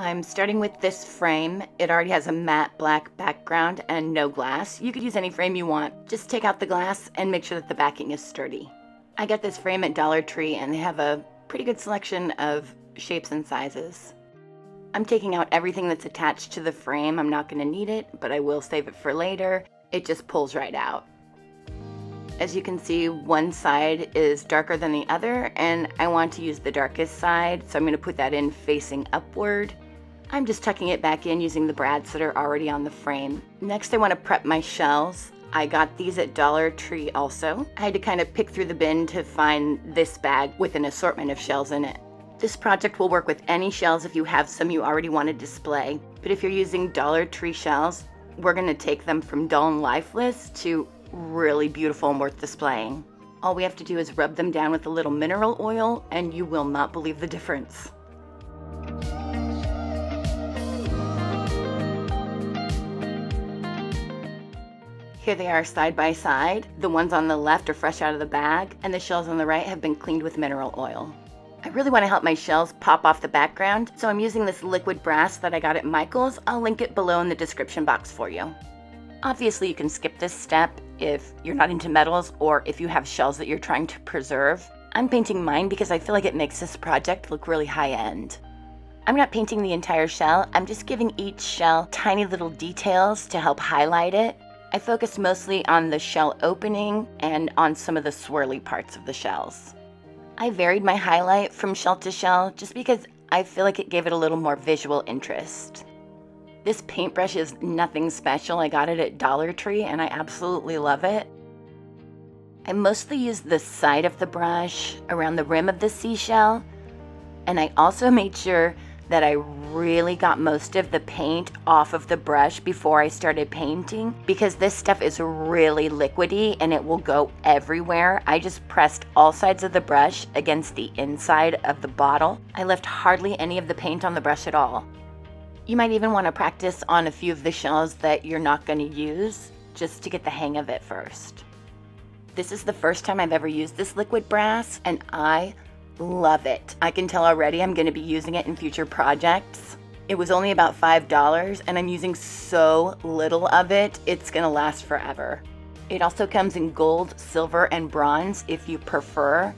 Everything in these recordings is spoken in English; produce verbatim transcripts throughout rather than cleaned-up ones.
I'm starting with this frame. It already has a matte black background and no glass. You could use any frame you want. Just take out the glass and make sure that the backing is sturdy. I got this frame at Dollar Tree and they have a pretty good selection of shapes and sizes. I'm taking out everything that's attached to the frame. I'm not going to need it, but I will save it for later. It just pulls right out. As you can see, one side is darker than the other, and I want to use the darkest side, so I'm going to put that in facing upward. I'm just tucking it back in using the brads that are already on the frame. Next, I want to prep my shells. I got these at Dollar Tree also. I had to kind of pick through the bin to find this bag with an assortment of shells in it. This project will work with any shells if you have some you already want to display, but if you're using Dollar Tree shells, we're going to take them from dull and lifeless to really beautiful and worth displaying. All we have to do is rub them down with a little mineral oil and you will not believe the difference. Here they are side by side. The ones on the left are fresh out of the bag and the shells on the right have been cleaned with mineral oil. I really want to help my shells pop off the background, so I'm using this liquid brass that I got at Michael's. I'll link it below in the description box for you. Obviously you can skip this step if you're not into metals or if you have shells that you're trying to preserve. I'm painting mine because I feel like it makes this project look really high end. I'm not painting the entire shell, I'm just giving each shell tiny little details to help highlight it. I focused mostly on the shell opening and on some of the swirly parts of the shells. I varied my highlight from shell to shell just because I feel like it gave it a little more visual interest. This paintbrush is nothing special. I got it at Dollar Tree and I absolutely love it. I mostly used the side of the brush around the rim of the seashell, and I also made sure that I really got most of the paint off of the brush before I started painting, because this stuff is really liquidy and it will go everywhere. I just pressed all sides of the brush against the inside of the bottle. I left hardly any of the paint on the brush at all. You might even want to practice on a few of the shells that you're not going to use just to get the hang of it first. This is the first time I've ever used this liquid brass and I love it. I can tell already I'm going to be using it in future projects. It was only about five dollars and I'm using so little of it, it's going to last forever. It also comes in gold, silver, and bronze if you prefer.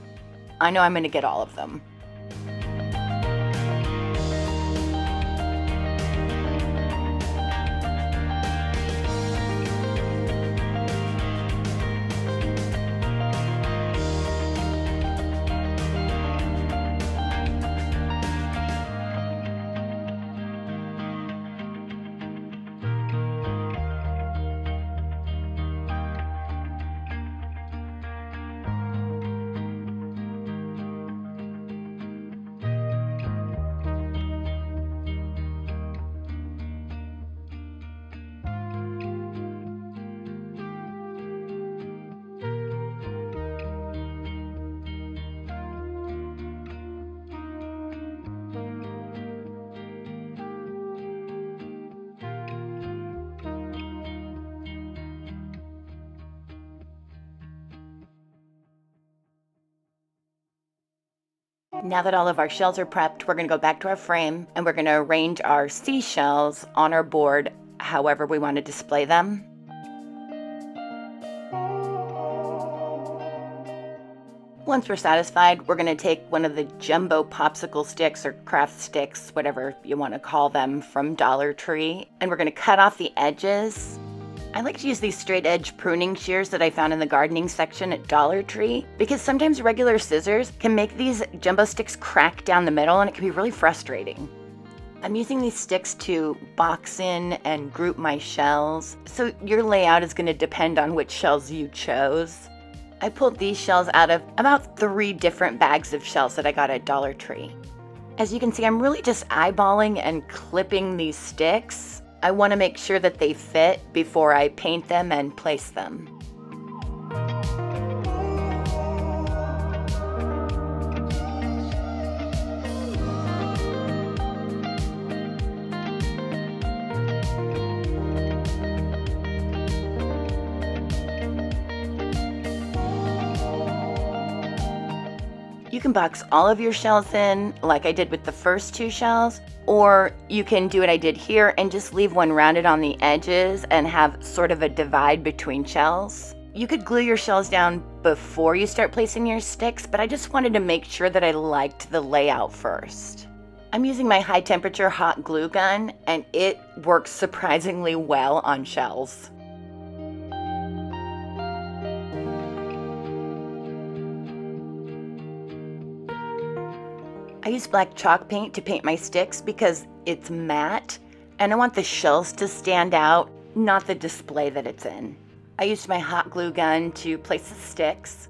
I know I'm going to get all of them. Now that all of our shells are prepped, we're going to go back to our frame and we're going to arrange our seashells on our board however we want to display them. Once we're satisfied, we're going to take one of the jumbo popsicle sticks or craft sticks, whatever you want to call them, from Dollar Tree, and we're going to cut off the edges. I like to use these straight edge pruning shears that I found in the gardening section at Dollar Tree, because sometimes regular scissors can make these jumbo sticks crack down the middle and it can be really frustrating. I'm using these sticks to box in and group my shells, so your layout is going to depend on which shells you chose. I pulled these shells out of about three different bags of shells that I got at Dollar Tree. As you can see, I'm really just eyeballing and clipping these sticks. I want to make sure that they fit before I paint them and place them. You can box all of your shells in like I did with the first two shells, Or you can do what I did here and just leave one rounded on the edges and have sort of a divide between shells. You could glue your shells down before you start placing your sticks, but I just wanted to make sure that I liked the layout first. I'm using my high temperature hot glue gun and it works surprisingly well on shells. I use black chalk paint to paint my sticks because it's matte and I want the shells to stand out, not the display that it's in. I used my hot glue gun to place the sticks.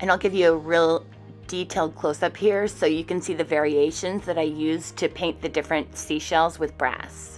And I'll give you a real detailed close-up here so you can see the variations that I used to paint the different seashells with brass.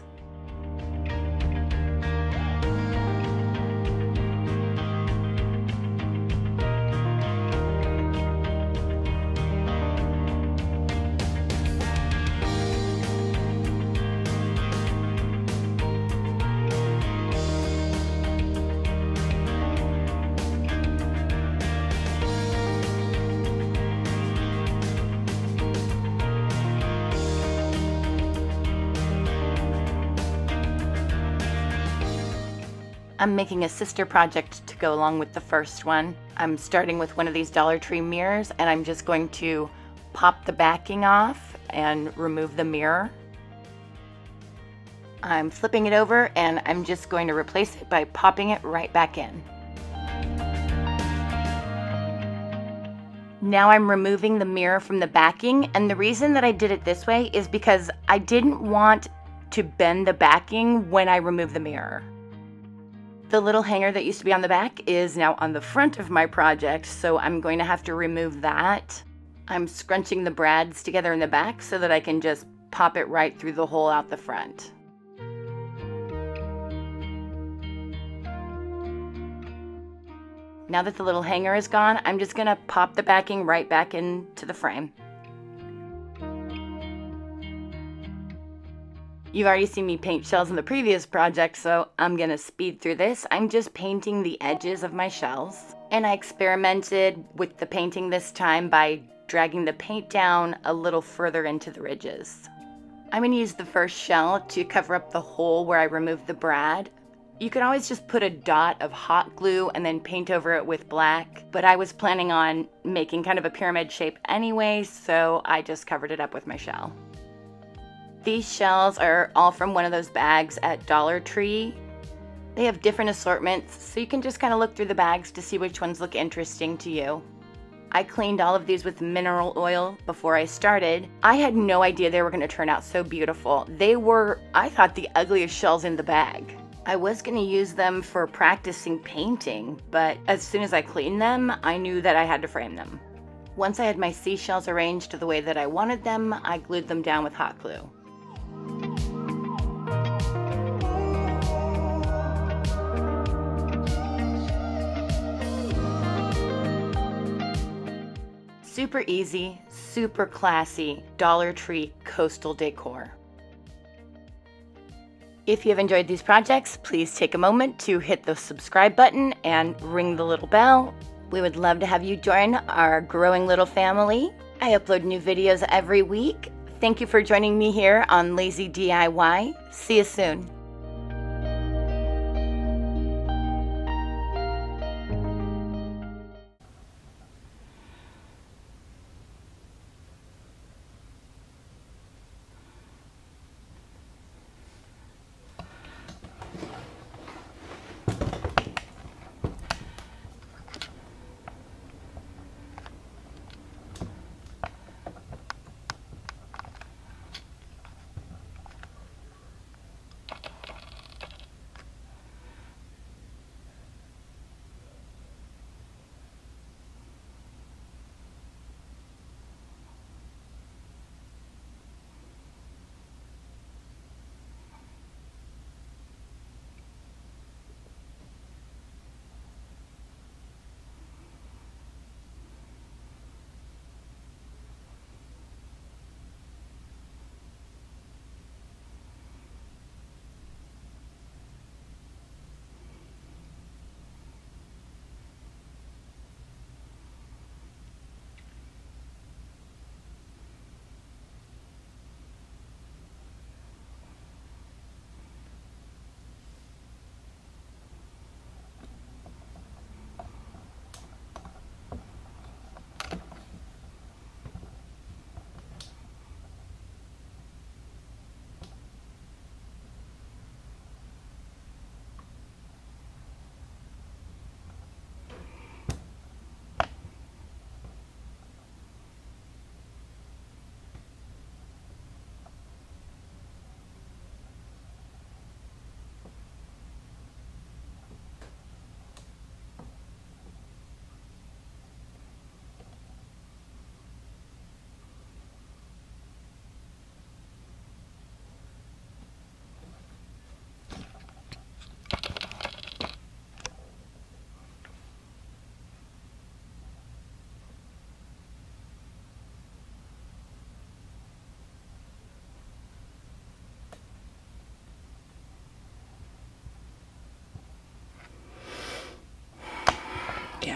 I'm making a sister project to go along with the first one. I'm starting with one of these Dollar Tree mirrors and I'm just going to pop the backing off and remove the mirror. I'm flipping it over and I'm just going to replace it by popping it right back in. Now I'm removing the mirror from the backing, and the reason that I did it this way is because I didn't want to bend the backing when I remove the mirror. The little hanger that used to be on the back is now on the front of my project, so I'm going to have to remove that. I'm scrunching the brads together in the back so that I can just pop it right through the hole out the front. Now that the little hanger is gone, I'm just gonna pop the backing right back into the frame. You've already seen me paint shells in the previous project, so I'm gonna speed through this. I'm just painting the edges of my shells. And I experimented with the painting this time by dragging the paint down a little further into the ridges. I'm gonna use the first shell to cover up the hole where I removed the brad. You can always just put a dot of hot glue and then paint over it with black, but I was planning on making kind of a pyramid shape anyway, so I just covered it up with my shell. These shells are all from one of those bags at Dollar Tree. They have different assortments, so you can just kind of look through the bags to see which ones look interesting to you. I cleaned all of these with mineral oil before I started. I had no idea they were going to turn out so beautiful. They were, I thought, the ugliest shells in the bag. I was going to use them for practicing painting, but as soon as I cleaned them, I knew that I had to frame them. Once I had my seashells arranged the way that I wanted them, I glued them down with hot glue. Super easy, super classy Dollar Tree coastal decor. If you have enjoyed these projects, please take a moment to hit the subscribe button and ring the little bell. We would love to have you join our growing little family. I upload new videos every week. Thank you for joining me here on Lazy D I Y. See you soon.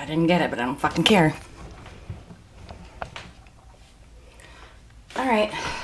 I didn't get it, but I don't fucking care. All right.